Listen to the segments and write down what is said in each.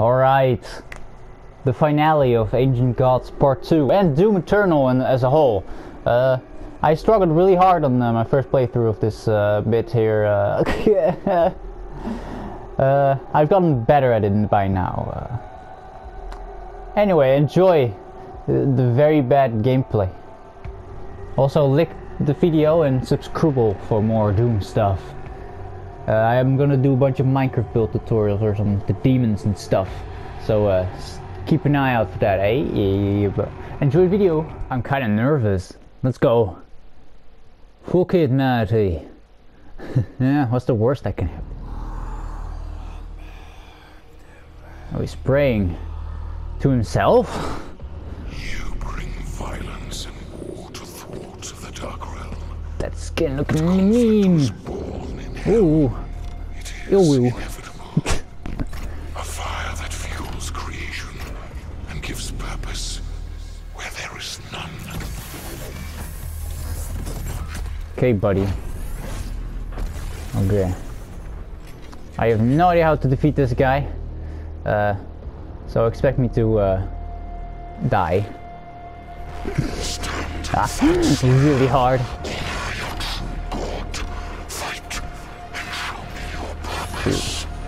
Alright, the finale of Ancient Gods Part 2 and Doom Eternal as a whole. I struggled really hard on my first playthrough of this bit here. I've gotten better at it by now. Anyway, enjoy the very bad gameplay. Also, lick the video and subscribe for more Doom stuff. I'm gonna do a bunch of Minecraft build tutorials or some demons and stuff. So keep an eye out for that, eh? Enjoy the video. I'm kind of nervous. Let's go. Full kidnapper. Yeah, what's the worst that can happen? Oh, he's praying to himself? You bring violence and war to thwart the dark realm. That skin looks mean. Ooh. It is inevitable. A fire that fuels creation and gives purpose where there is none. Okay, buddy. Okay. I have no idea how to defeat this guy. So expect me to die. It's really hard.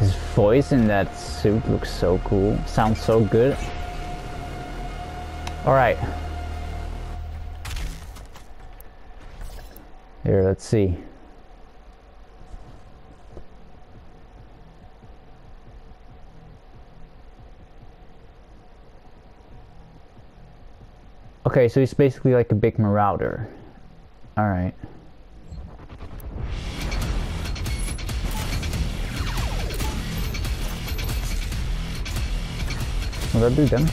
His voice in that suit looks so cool. Sounds so good. Alright. Here, let's see. Okay, so he's basically like a big marauder. Alright. Will that do damage?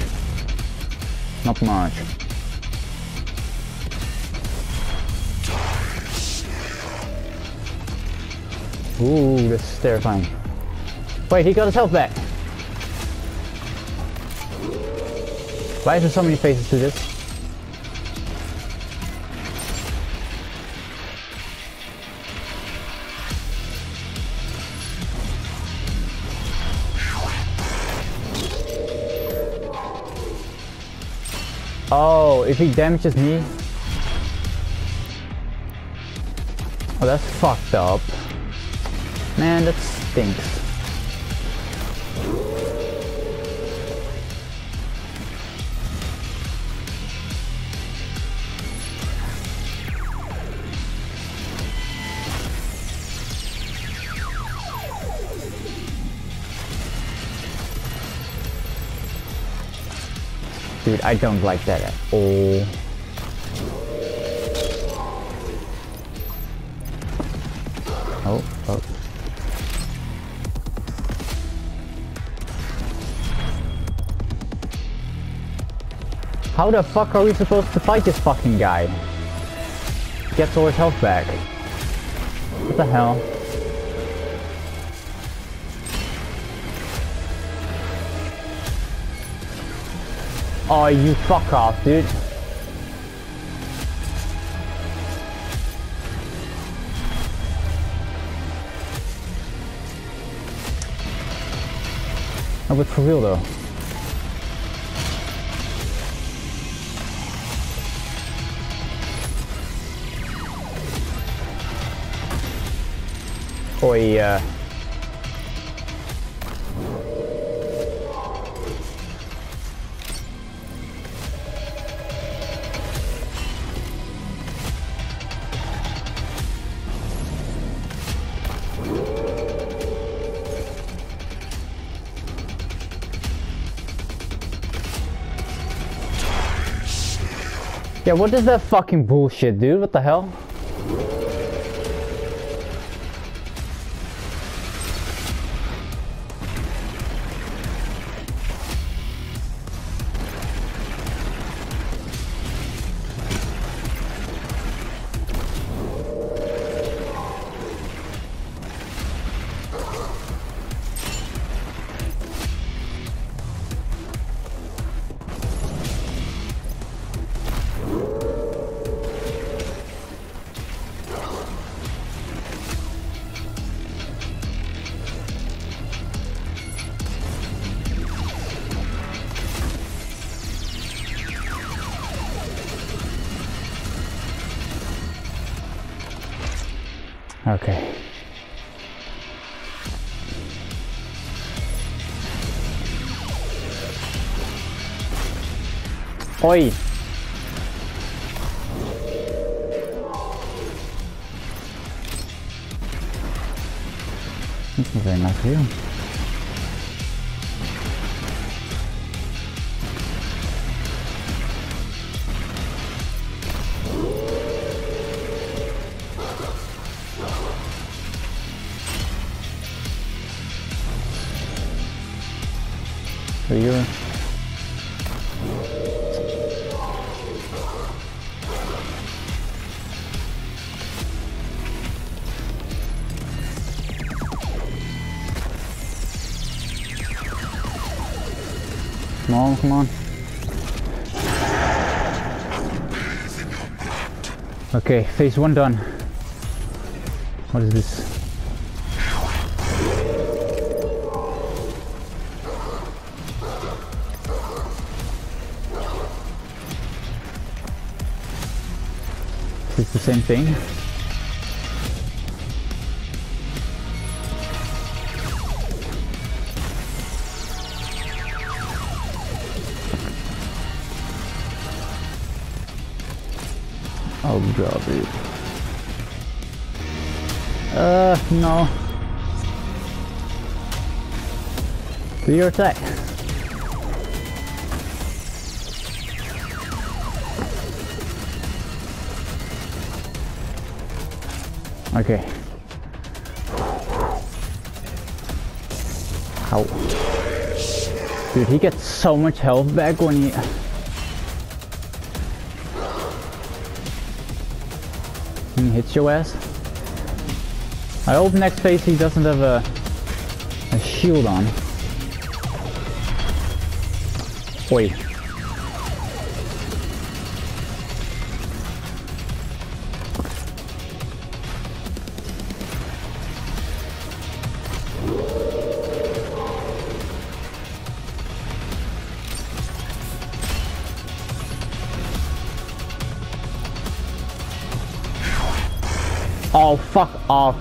Not much. Ooh, this is terrifying. Wait, he got his health back! Why is there so many faces to this? Oh, if he damages me... Oh, that's fucked up. Man, that stinks. Dude, I don't like that at all. Oh, oh. How the fuck are we supposed to fight this fucking guy? He gets all his health back. What the hell? Oh, you fuck off, dude. Oh, but for real though. Oh, yeah. Yeah, what is that fucking bullshit, dude? What the hell? Okay. Oi! That's not very nice of you. So you're... Come on. Okay, phase one done. What is this? Is this the same thing? Oh god, dude. No. Do your attack. Okay. Ow. Dude, he gets so much health back when he... hits your ass. I hope next phase he doesn't have a shield on. Oi. Oh, fuck off.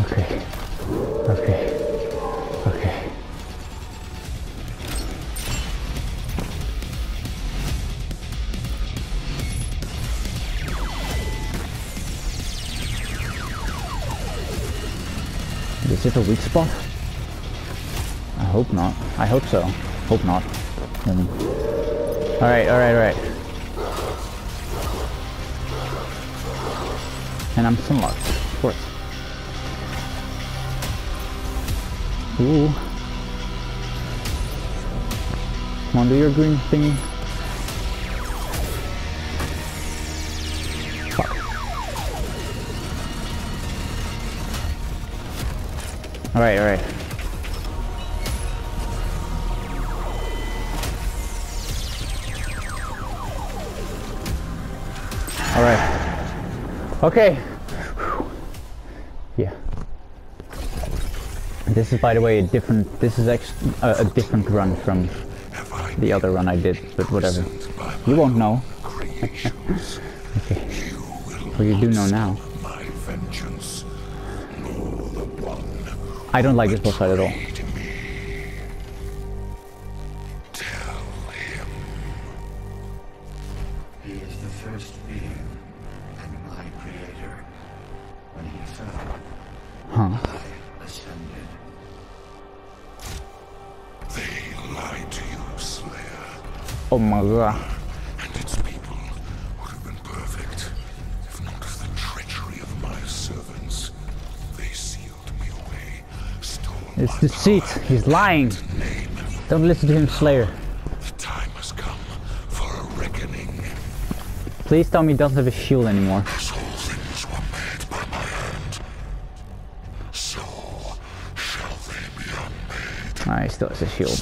Okay. Okay. Okay. Is it a weak spot? I hope not. I hope so. Hope not. Alright, alright, alright. And I'm some luck, of course. Ooh. Come on, do your green thing. Fuck. Alright, alright. Alright. Okay. Yeah. This is, by the way, a different. This is actually a different run from the other run I did, but whatever. You won't know. Okay. Well, you do know now. I don't like this boss fight at all. Tell him he is the first being and my creator. When he fell, huh? Oh my god. And its people would have been perfect if not for the treachery of my servants. They sealed me away, stole my power. It's deceit. He's lying. Don't listen to him, Slayer. The time has come for a reckoning. Please tell me he doesn't have a shield anymore. still has a shield.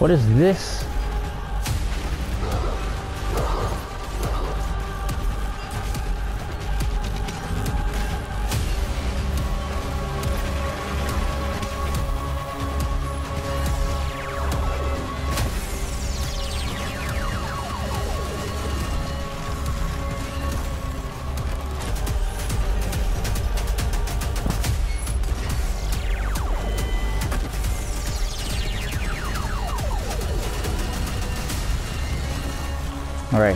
What is this? All right.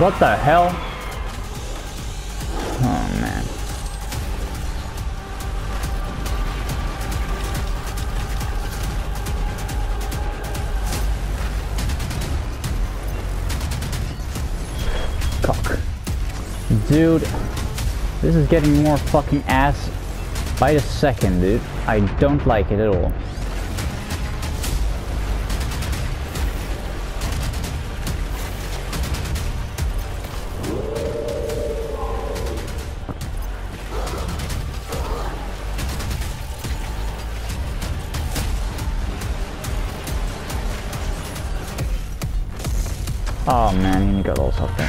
What the hell? Oh, man. Fuck. Dude, this is getting more fucking ass by the second, dude. I don't like it at all. Oh man, he got all something.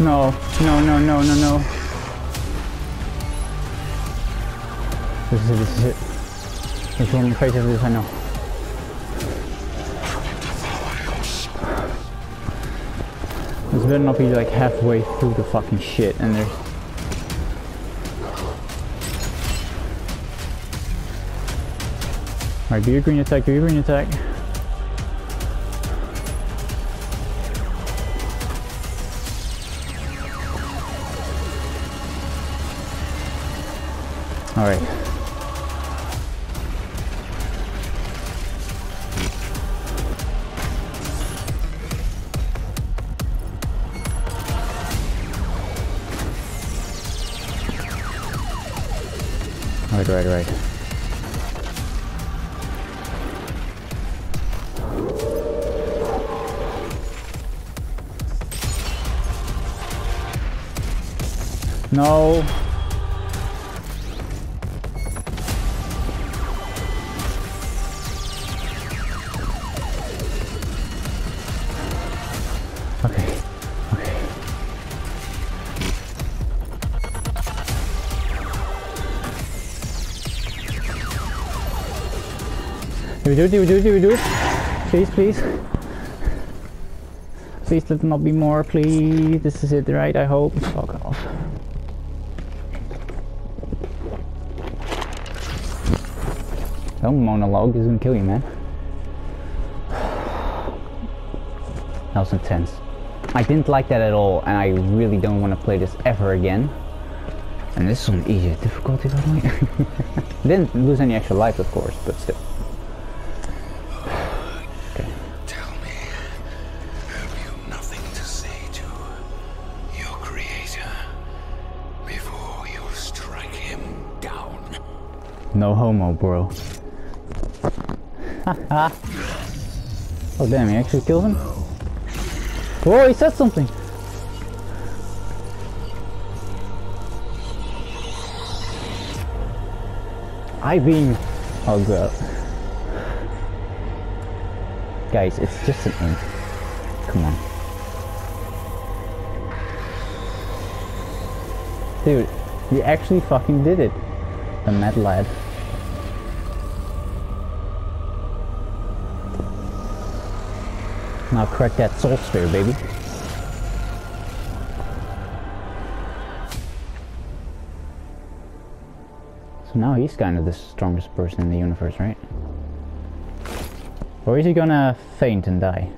No, no, no, no, no, no. This is it, this is it. It's the only face of this I know. This better not be like halfway through the fucking shit and there's... Alright, do your green attack, do your green attack. Alright. Right. No. Okay. Do it. Please, please. Please let there not be more, please. This is it, right? I hope. Fuck off. That monologue is gonna kill you, man. That was intense. I didn't like that at all, and I really don't want to play this ever again. And this is on easier difficulty, by the way. Didn't lose any extra life, of course, but still. No homo, bro. Oh damn, he actually killed him? Whoa, he said something! Oh, girl. Guys, it's just an ink. Come on. Dude, we actually fucking did it. The mad lad. Now crack that soul sphere, baby. So now he's kind of the strongest person in the universe, right? Or is he gonna faint and die?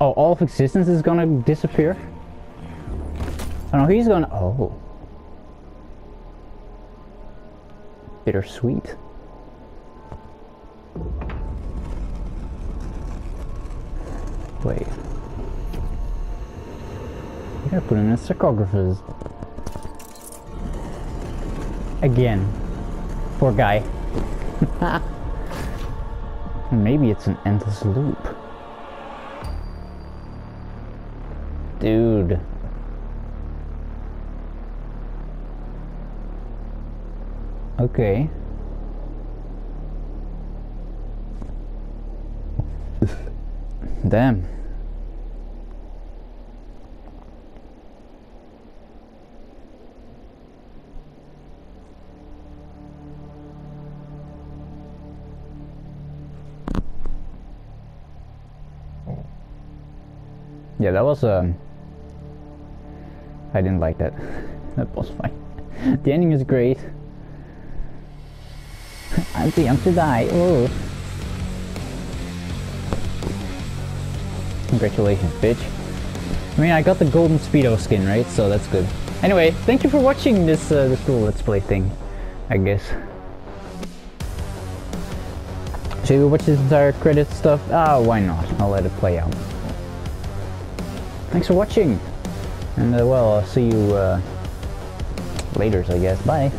Oh, all of existence is gonna disappear? Oh no, he's gonna... Oh. Bittersweet. Wait. You gotta put in a sarcophagus. Again. Poor guy. Maybe it's an endless loop. Dude. Okay. Damn. Yeah, that was I didn't like that. That boss fight. The ending is great. I'm to die. Oh. Congratulations, bitch. I mean, I got the golden speedo skin, right? So that's good. Anyway, thank you for watching this this little let's play thing, I guess. Should we watch this entire credit stuff? Ah, why not? I'll let it play out. Thanks for watching, and well, I'll see you later, I guess. Bye.